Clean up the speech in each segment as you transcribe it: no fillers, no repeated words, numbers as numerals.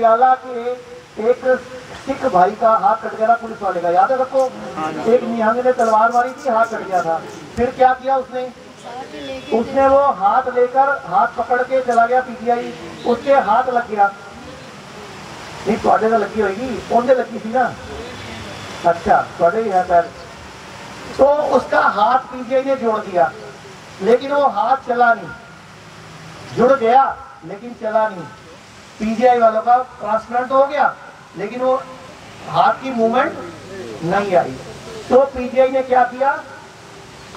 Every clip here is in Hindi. प्याला के एक सिख भाई का हाथ कट गया था पुलिस वाले का, याद है सबको। एक निहंग ने तलवार मारी थी, हाथ कट गया था। फिर क्या किया उसने, उसने वो हाथ लेकर हाथ पकड़ के चला गया पीजीआई, उसके हाथ लग गया। नहीं थोड़े तो लगी होगी, ओंदे लगी थी ना, अच्छा थोड़े ही है सर। तो उसका हाथ पीजीआई ने जोड़ दिया, लेकिन वो हाथ चला नहीं, जुड़ गया लेकिन चला नहीं। पीजीआई वालों का ट्रांसप्लांट हो गया लेकिन वो हाथ की मूवमेंट नहीं आई। तो पीजीआई ने क्या किया,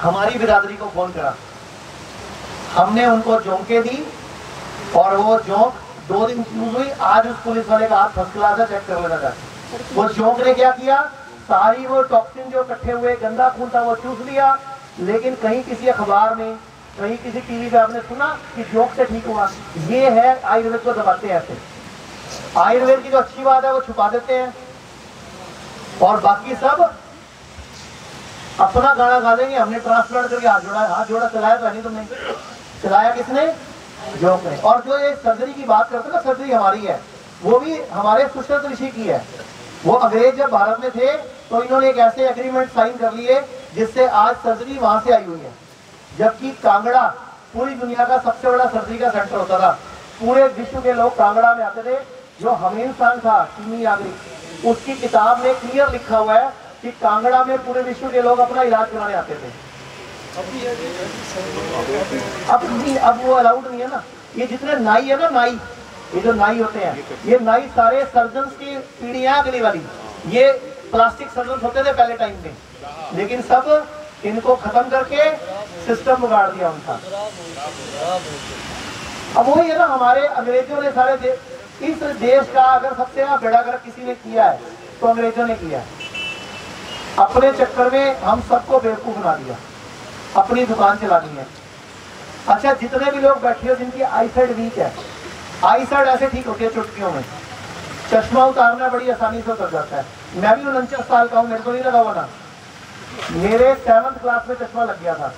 हमारी बिरादरी को फोन करा, हमने उनको जोंके दी और वो जोंक 2 दिन यूज हुई। आज उस पुलिस वाले का हाथ फर्स्ट क्लास है, चेक कर लेना था। वो जोंक ने क्या किया, सारी वो टॉक्सिन जो इकट्ठे हुए गंदा खून था वो चूस लिया। लेकिन कहीं किसी अखबार में, कहीं किसी टीवी पे आपने सुना कि जोक से ठीक हुआ? ये है आयुर्वेद को दबाते हैं ऐसे। आयुर्वेद की जो अच्छी बात है वो छुपा देते हैं और बाकी सब अपना गाना गा देंगे। हमने ट्रांसप्लांट करके हाथ जोड़ा चलाया तो नहीं, तुमने चलाया किसने, जोक ने। और जो ये सर्जरी की बात करते हैं ना, सर्जरी हमारी है, वो भी हमारे सुश्रुत ऋषि की है। वो अंग्रेज जब भारत में थे तो इन्होंने एक ऐसे एग्रीमेंट साइन कर लिए जिससे आज सर्जरी वहां से आई हुई है। जबकि कांगड़ा पूरी दुनिया का सबसे बड़ा सर्जरी का सेंटर होता था, पूरे विश्व के लोग कांगड़ा में आते थे। जो हमीन खान था चीनी नागरिक, उसकी किताब में क्लियर लिखा हुआ है कि कांगड़ा में पूरे विश्व के लोग अपना इलाज कराने आते थे। अब वो अलाउड नहीं है ना। ये जितने नाई है ना, नाई, ये जो नाई होते हैं, ये नाई सारे सर्जन की पीढ़ी है अगली वाली। ये प्लास्टिक सर्जन होते थे पहले टाइम में, लेकिन सब इनको खत्म करके सिस्टम बिगाड़ दिया उनका। अब वही है ना, हमारे अंग्रेजों ने सारे इस देश का अगर सबसे बड़ा बेड़ा गर्क किसी ने किया है तो अंग्रेजों ने किया है। अपने चक्कर में हम सबको बेवकूफ बना दिया। अपनी दुकान चलानी है, अच्छा जितने भी लोग बैठे हो जिनकी आई साइड वीक है, आई साइड ऐसे ठीक होती है चुटकियों में। चश्मा उतारना बड़ी आसानी से उतर जाता है। मैं भी 49 साल का हूँ, मेरे को नहीं लगा हुआ ना। मेरे 7th क्लास में चश्मा लग गया था,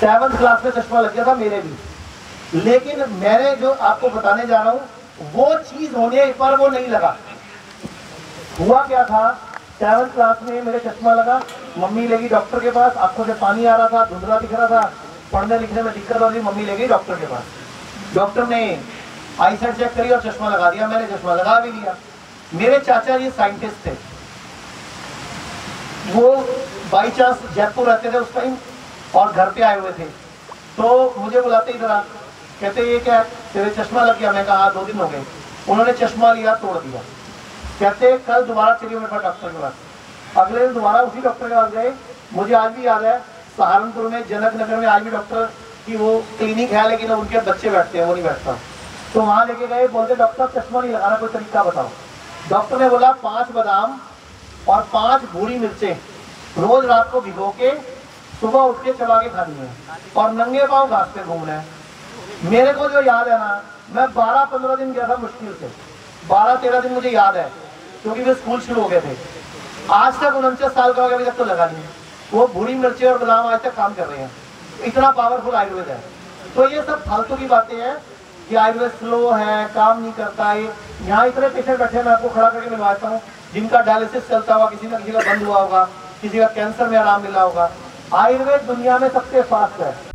7th क्लास में चश्मा लग गया था मेरे भी। लेकिन मैंने जो आपको बताने जा रहा हूँ वो चीज होने पर वो नहीं लगा। हुआ क्या था, 7th क्लास में मेरे चश्मा लगा, मम्मी ले गई डॉक्टर के पास। आंखों से पानी आ रहा था, धुंधला दिख रहा था, पढ़ने लिखने में दिक्कत हो रही। मम्मी ले गई डॉक्टर के पास, डॉक्टर ने आई साइड चेक करी और चश्मा लगा दिया। मैंने चश्मा लगा भी लिया। मेरे चाचा जी साइंटिस्ट थे, वो बाई चांस जयपुर रहते थे उस टाइम और घर पे आए हुए थे। तो मुझे बुलाते ही जरा कहते ये क्या तेरे चश्मा लग गया। मैं कहा हाँ 2 दिन हो गए। उन्होंने चश्मा लिया, तोड़ दिया। कहते कल दोबारा चलिए मेरे पास डॉक्टर के पास। अगले दिन दोबारा उसी डॉक्टर के पास गए। मुझे आज भी याद है, सहारनपुर में जनकनगर में आज भी डॉक्टर की वो क्लिनिक है, लेकिन उनके बच्चे बैठते हैं, वो नहीं बैठता। तो वहाँ लेके गए, बोलते डॉक्टर चश्मा नहीं लगाना, कोई तरीका बताओ। डॉक्टर ने बोला 5 बादाम और 5 भूरी मिर्चें रोज रात को भिगो के सुबह उठ के चबा के खानी है और नंगे पाँव घास पे घूमना है। मेरे को जो याद है ना, मैं 12-15 दिन गया था मुश्किल से, 12-13 दिन मुझे याद है, क्योंकि वे स्कूल शुरू हो गए थे। आज तक 49 साल का हो गया, अभी तक तो लगा नहीं। वो भूरी मिर्चें और बादाम आज तक काम कर रहे हैं, इतना पावरफुल आयुर्वेद है। तो ये सब फालतू की बातें हैं कि आयुर्वेद स्लो है, काम नहीं करता है। यहाँ इतने पेशेंट बैठे, मैं आपको खड़ा करके मिलवाता हूँ, जिनका डायलिसिस चलता हुआ, किसी ना किसी का बंद हुआ होगा, किसी का कैंसर में आराम मिला होगा। आयुर्वेद दुनिया में सबसे फास्ट है।